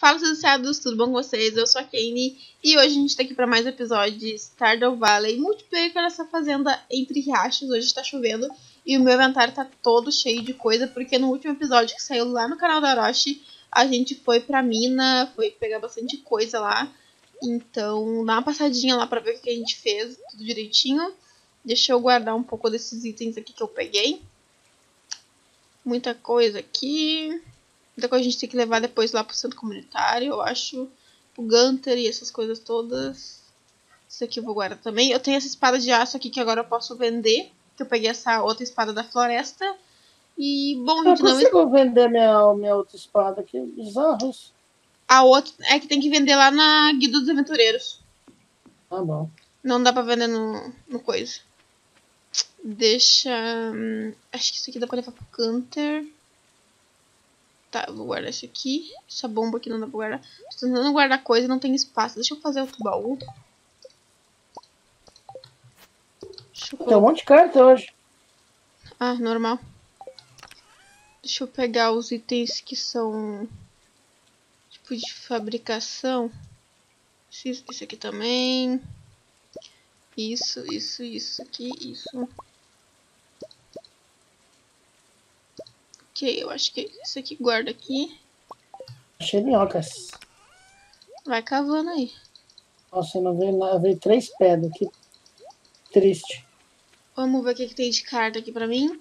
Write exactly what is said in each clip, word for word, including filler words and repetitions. Fala, seus viciados, tudo bom com vocês? Eu sou a Kaneyou e hoje a gente tá aqui pra mais um episódio de Stardew Valley multiplayer com essa fazenda entre riachos. Hoje tá chovendo e o meu inventário tá todo cheio de coisa, porque no último episódio que saiu lá no canal da Orochi, a gente foi pra mina, foi pegar bastante coisa lá. Então dá uma passadinha lá pra ver o que a gente fez, tudo direitinho. Deixa eu guardar um pouco desses itens aqui que eu peguei. Muita coisa aqui... Muita coisa a gente tem que levar depois lá pro centro comunitário, eu acho. O Gunter e essas coisas todas. Isso aqui eu vou guardar também. Eu tenho essa espada de aço aqui que agora eu posso vender. Que eu peguei essa outra espada da floresta. E, bom, gente, não... Eu consigo não... vender minha, minha outra espada aqui. Bizarro isso. A outra é que tem que vender lá na Guilda dos Aventureiros. Tá bom. Não dá pra vender no, no coisa. Deixa... Acho que isso aqui dá pra levar pro Gunter. Tá, eu vou guardar isso aqui. Essa bomba aqui não dá pra guardar. Tô tentando guardar coisa e não tem espaço. Deixa eu fazer outro baú. Eu... Tem um monte de carta hoje. Ah, normal. Deixa eu pegar os itens que são... Tipo de fabricação. Isso, isso aqui também. Isso, isso, isso aqui, isso. Ok, eu acho que isso aqui guarda aqui. Achei minhocas. Vai cavando aí. Nossa, eu não veio nada. Eu veio três pedras aqui. Triste. Vamos ver o que, que tem de carta aqui pra mim.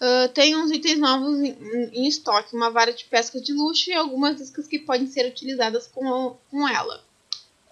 Uh, tem uns itens novos em, em estoque. Uma vara de pesca de luxo e algumas iscas que podem ser utilizadas com, com ela.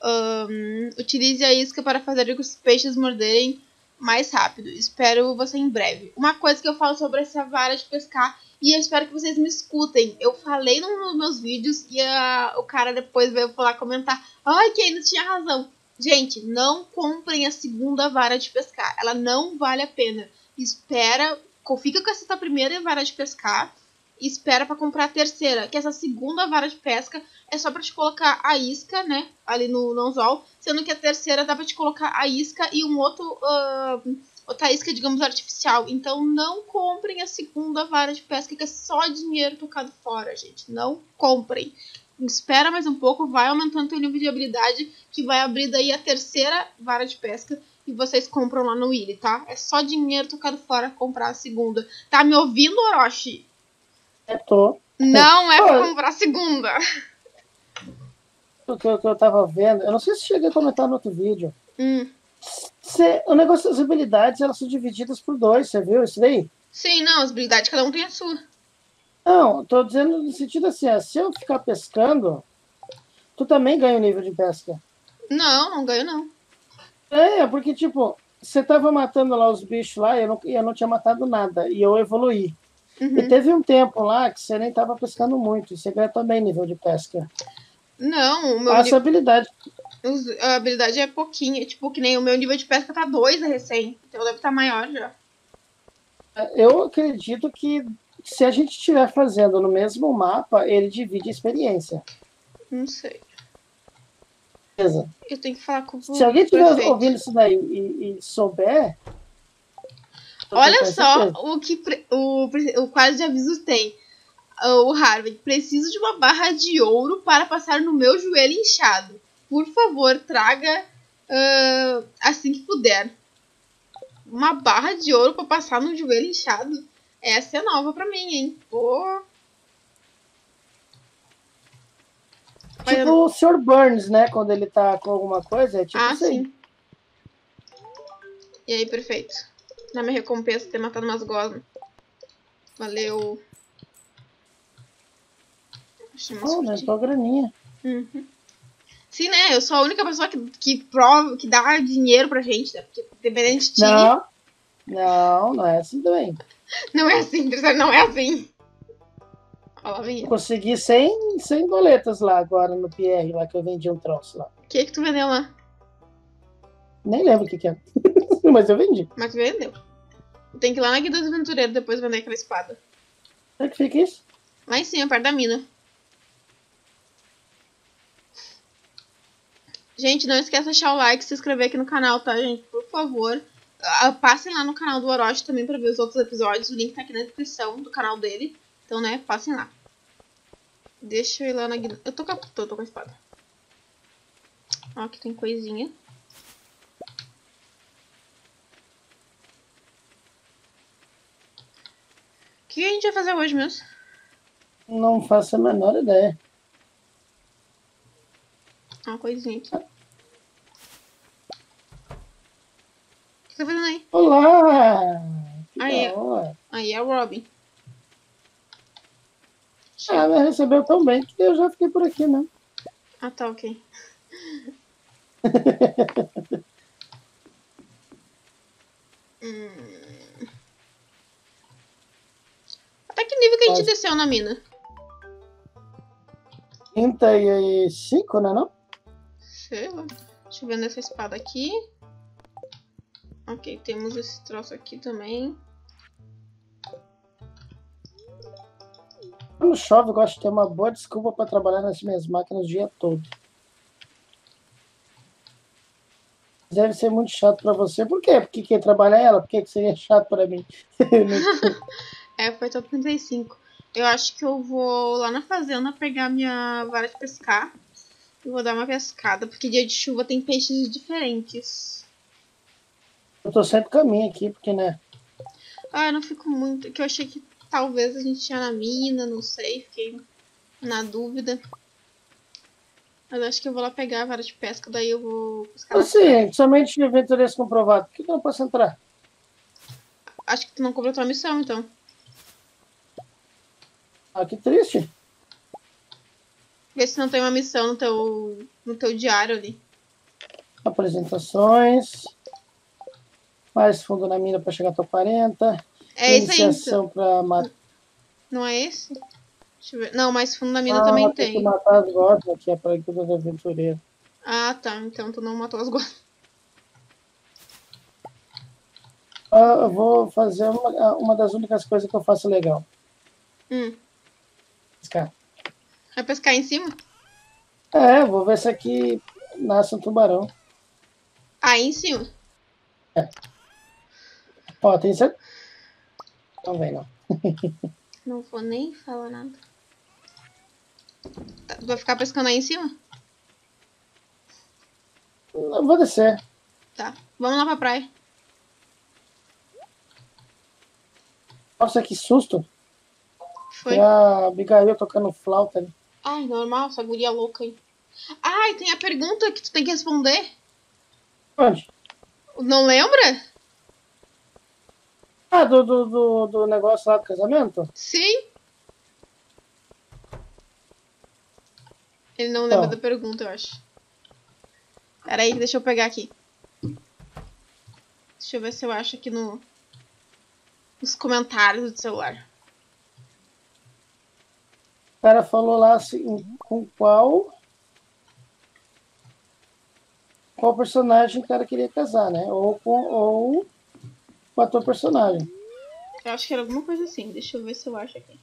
Um, utilize a isca para fazer com que os peixes morderem mais rápido. Espero você em breve. Uma coisa que eu falo sobre essa vara de pescar, e eu espero que vocês me escutem. Eu falei nos meus vídeos e uh, o cara depois veio falar, comentar: ai, que ainda tinha razão. Gente, não comprem a segunda vara de pescar. Ela não vale a pena. Espera, fica com essa primeira vara de pescar e espera pra comprar a terceira. Que essa segunda vara de pesca é só pra te colocar a isca, né? Ali no, no anzol. Sendo que a terceira dá pra te colocar a isca e um outro... Uh, outra isca, digamos, artificial. Então não comprem a segunda vara de pesca, que é só dinheiro tocado fora, gente. Não comprem. Espera mais um pouco. Vai aumentando teu nível de habilidade, que vai abrir daí a terceira vara de pesca. E vocês compram lá no Willy, tá? É só dinheiro tocado fora comprar a segunda. Tá me ouvindo, Orochi? Eu tô. Não é pra comprar segunda. O que, que eu tava vendo, eu não sei se cheguei a comentar no outro vídeo. Hum. Cê, o negócio das habilidades, elas são divididas por dois, você viu isso daí? Sim, não, as habilidades cada um tem a sua. Não, eu tô dizendo no sentido assim, ó, se eu ficar pescando, tu também ganha o nível de pesca. Não, não ganho não. É, porque tipo, você tava matando lá os bichos lá e eu não, eu não tinha matado nada, e eu evoluí. Uhum. E teve um tempo lá que você nem tava pescando muito. Você ganha também nível de pesca. Não, o meu... Passa nível... habilidade. A habilidade é pouquinha. Tipo, que nem o meu nível de pesca tá dois recém. Então deve estar tá maior já. Eu acredito que se a gente estiver fazendo no mesmo mapa, ele divide a experiência. Não sei. Beleza. Eu tenho que falar com você. Se alguém estiver ouvindo isso daí e, e souber... Olha só o que o, o quadro de avisos tem. O Harvard: preciso de uma barra de ouro para passar no meu joelho inchado. Por favor, traga uh, assim que puder. Uma barra de ouro para passar no joelho inchado? Essa é nova para mim, hein? Pô. Tipo o senhor Burns, né? Quando ele tá com alguma coisa, é tipo ah, assim. Sim. E aí, perfeito. Na minha recompensa ter matado umas gosmas. Valeu. Pô, mas tua graninha. Uhum. Sim, né? Eu sou a única pessoa que, que prova, que dá dinheiro pra gente, né? Porque dependendo de ti. Não, não, não é assim também. Não é assim, não é assim. Olha lá, vem. Consegui cem boletas lá agora no P R, lá que eu vendi um troço lá. O que que tu vendeu lá? Nem lembro o que que é. Mas eu vendi. Mas vendeu. Tem que ir lá na Guilda dos Aventureiros depois vender aquela espada. Onde é que fica isso? Lá em cima, perto da mina. Gente, não esqueça de deixar o like e se inscrever aqui no canal, tá, gente? Por favor. Uh, passem lá no canal do Orochi também pra ver os outros episódios. O link tá aqui na descrição do canal dele. Então, né, passem lá. Deixa eu ir lá na guilda. Eu tô com a... Tô, tô com a espada. Ó, aqui tem coisinha. O que a gente vai fazer hoje mesmo? Não faço a menor ideia. Uma coisinha aqui. O que você tá fazendo aí? Olá! Aí, aí é o Robin. Ah, ela recebeu tão bem que eu já fiquei por aqui, né? Ah, tá, ok. hum... Até que nível que a gente Mas... desceu na mina? trinta e cinco, né, não? Sei lá. Deixa eu ver nessa espada aqui. Ok, temos esse troço aqui também. Quando chove, eu gosto de ter uma boa desculpa para trabalhar nas minhas máquinas o dia todo. Deve ser muito chato para você. Por quê? Porque quem trabalha é ela? Por que, que seria chato para mim? É, foi top trinta e cinco. Eu acho que eu vou lá na fazenda pegar minha vara de pescar. E vou dar uma pescada, porque dia de chuva tem peixes diferentes. Eu tô sempre com a minha aqui, porque, né? Ah, eu não fico muito... que eu achei que... Talvez a gente tinha na mina, não sei, fiquei na dúvida. Mas acho que eu vou lá pegar a vara de pesca, daí eu vou pescar. Assim, somente aventureiros comprovado. Por que eu não posso entrar? Acho que tu não completou a missão, então. Ah, que triste. Vê se não tem uma missão no teu, no teu diário ali. Apresentações. Mais fundo na mina pra chegar até quarenta. É esse aí. Pra mat... Não é esse? Deixa eu ver. Não, mas fundo da mina ah, também tem. Matar as gordas aqui, é pra Guilda dos Aventureiros. Ah, tá. Então tu não matou as gordas. Ah, eu vou fazer uma, uma das únicas coisas que eu faço legal. Hum. Pescar. Vai pescar em cima? É, vou ver se aqui nasce um tubarão. Aí em cima? É. Ó, tem certeza. Não vem, não. Não vou nem falar nada. Tá, vai ficar pescando aí em cima? Não, vou descer. Tá. Vamos lá pra praia. Nossa, que susto. Foi. Tem a Abigail tocando flauta ali. Ai, normal. Essa guria louca aí. Ai, tem a pergunta que tu tem que responder. Onde? Não lembra? Ah, do, do, do, do negócio lá do casamento? Sim. Ele não lembra então da pergunta, eu acho. Peraí, deixa eu pegar aqui. Deixa eu ver se eu acho aqui no... nos comentários do celular. O cara falou lá assim, com qual... Qual personagem o cara queria casar, né? Ou com... Ou... com a tua personagem. Eu acho que era alguma coisa assim. Deixa eu ver se eu acho aqui.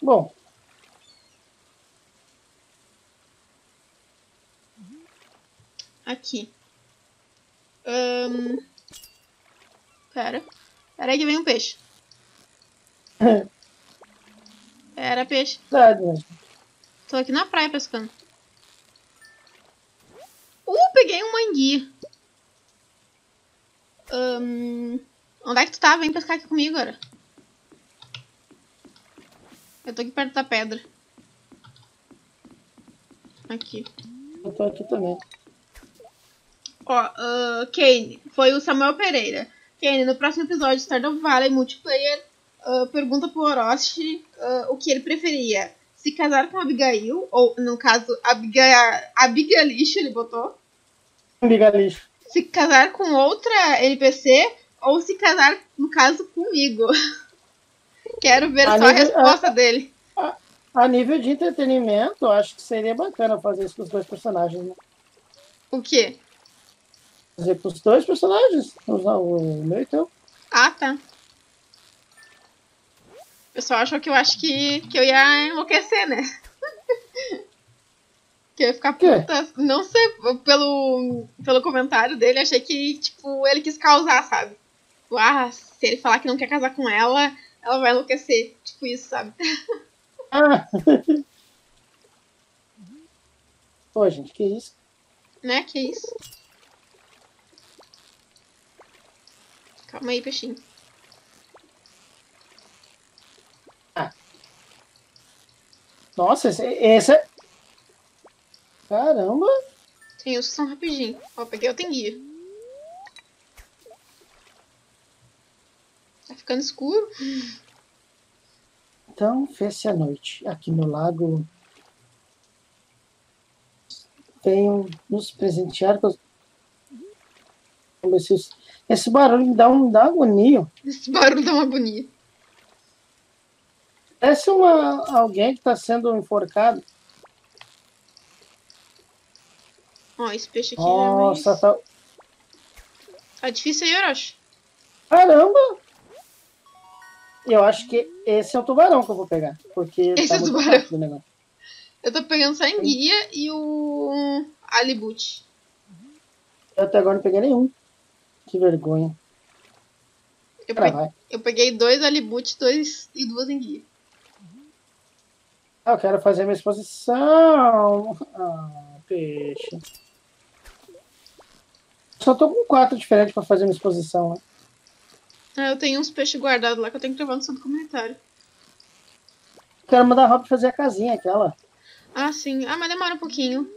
Bom. Aqui. Um... Pera. Pera aí que vem um peixe. Pera, peixe. Tô aqui na praia pescando. Uh, peguei um mangui. Um, onde é que tu tá? Vem pescar aqui comigo agora. Eu tô aqui perto da pedra. Aqui. Eu tô aqui também. Ó, uh, Kane. Foi o Samuel Pereira. Kane, no próximo episódio de Stardew Valley Multiplayer, uh, pergunta pro Orochi uh, o que ele preferia. Se casar com Abigail, ou no caso, Abiga... Abigalixo, ele botou. Abigalixo. Se casar com outra N P C, ou se casar, no caso, comigo. Quero ver a só nível, a resposta a, dele. A, a nível de entretenimento, acho que seria bacana fazer isso com os dois personagens, né? O quê? Fazer com os dois personagens, o meu e teu. Ah, tá. O pessoal achou que eu acho que, que eu ia enlouquecer, né? Que eu ia ficar puta. Não sei, pelo, pelo comentário dele, achei que, tipo, ele quis causar, sabe? tipo, ah, se ele falar que não quer casar com ela, ela vai enlouquecer, tipo isso, sabe? Ah. Pô, gente, que isso? Né, que isso? Calma aí, peixinho. Ah. Nossa, essa... Caramba! Tem os que são rapidinho. Ó, peguei o Tenguia. Tá ficando escuro. Então, fez-se a noite. Aqui no lago... Venham nos presentear com os... Esse, esse barulho dá, um, dá agonia. Esse barulho dá uma agonia. Parece uma, alguém que está sendo enforcado. Ó, esse peixe aqui... Nossa, é mais... tá... Tá difícil aí, Orochi. Caramba! Eu acho que esse é o tubarão que eu vou pegar. Porque esse tá é o tubarão. Do negócio. Eu tô pegando só em guia e o alibute. Eu até agora não peguei nenhum. Que vergonha. Eu, pe... eu peguei dois alibute, dois e duas em guia. Ah, eu quero fazer minha exposição. Ah, peixe. Só tô com quatro diferentes pra fazer minha exposição, né? Ah, eu tenho uns peixes guardados lá que eu tenho que levar no sub comunitário. Quero mandar a Rob fazer a casinha aquela. Ah, sim. Ah, mas demora um pouquinho.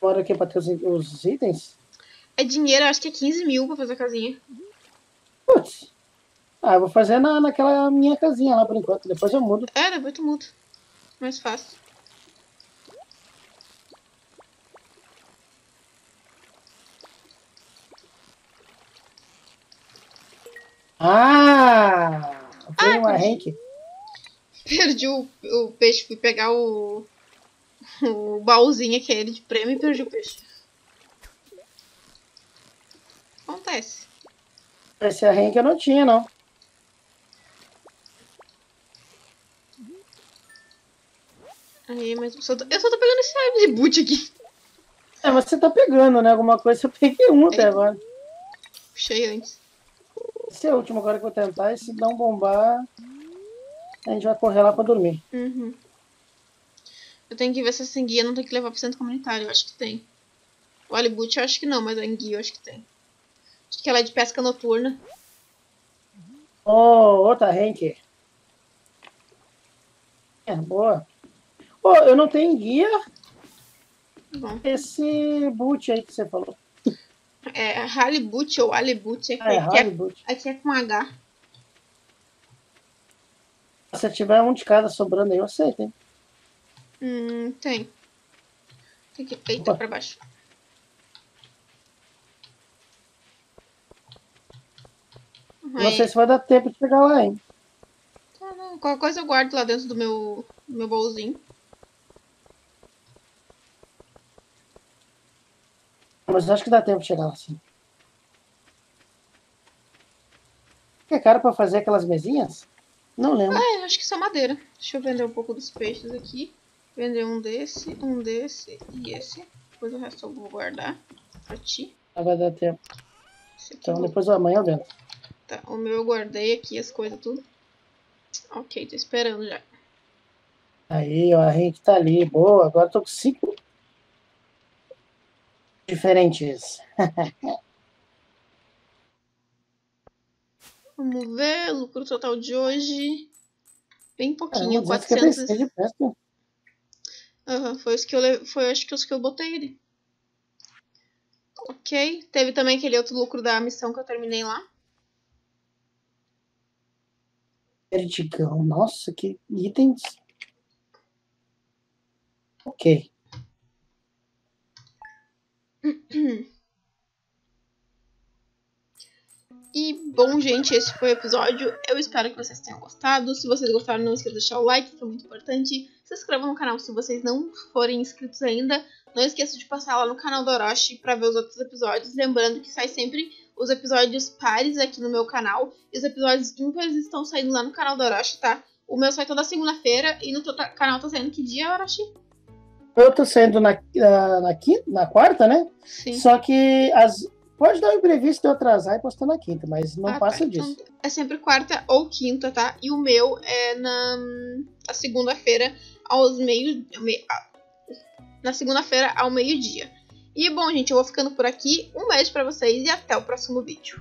Demora o quê? Pra ter os, os itens? É dinheiro, acho que é quinze mil pra fazer a casinha. Putz. Ah, eu vou fazer na, naquela minha casinha lá por enquanto. Depois eu mudo. É, depois tu muda. Mais fácil. Ah! Tem ah, uma rank. Perdi o, o peixe, fui pegar o, o baúzinho aquele de prêmio e perdi o peixe. Acontece. Esse arranque eu não tinha, não. Aí, mas eu só tô, eu só tô pegando esse alibute aqui. É, você tá pegando, né? Alguma coisa eu peguei um até agora. Puxei antes. Esse é o último agora que eu vou tentar e se não bombar... A gente vai correr lá pra dormir. Uhum. Eu tenho que ver se essa enguia não tem que levar pro centro comunitário. Eu acho que tem. O alibute eu acho que não, mas a enguia eu acho que tem. Acho que ela é de pesca noturna. Oh, outra rank. É, boa. Oh, eu não tenho enguia. Bom. Esse boot aí que você falou. É, halibut ou alibut. É, é, é, aqui é com H. Se tiver um de cada sobrando aí, eu aceito, hein? Hum, tem. Tem que peitar pra baixo. Não aí. Sei se vai dar tempo de pegar lá, hein? Tá, não. Qualquer coisa eu guardo lá dentro do meu, do meu bolzinho. Mas eu acho que dá tempo de chegar lá, sim. É caro pra fazer aquelas mesinhas? Não lembro. Ah, acho que só madeira. Deixa eu vender um pouco dos peixes aqui. Vender um desse, um desse e esse. Depois o resto eu vou guardar pra ti. Ah, vai dar tempo. Então vou... depois amanhã eu vendo. Tá, o meu eu guardei aqui, as coisas tudo. Ok, tô esperando já. Aí, ó, a gente tá ali. Boa, agora tô com cinco diferentes. Vamos ver, lucro total de hoje, bem pouquinho, quatrocentos. Uhum, foi os que eu le... foi acho que os que eu botei ali. Ok, teve também aquele outro lucro da missão que eu terminei lá. Perdigão, nossa, que itens. Ok. E, bom, gente, esse foi o episódio. Eu espero que vocês tenham gostado. Se vocês gostaram, não esqueça de deixar o like, que é muito importante. Se inscrevam no canal se vocês não forem inscritos ainda. Não esqueça de passar lá no canal do Orochi para ver os outros episódios. Lembrando que sai sempre os episódios pares aqui no meu canal. E os episódios ímpares estão saindo lá no canal do Orochi, tá? O meu sai toda segunda-feira. E no teu canal tá saindo que dia, Orochi? Eu tô saindo na, na, na, na quarta, né? Sim. Só que as... Pode dar um imprevisto de eu atrasar e postar na quinta, mas não ah, passa tá. disso. Então, é sempre quarta ou quinta, tá? E o meu é na, na segunda-feira aos meio... Me, na segunda-feira ao meio-dia. E bom, gente, eu vou ficando por aqui. Um beijo pra vocês e até o próximo vídeo.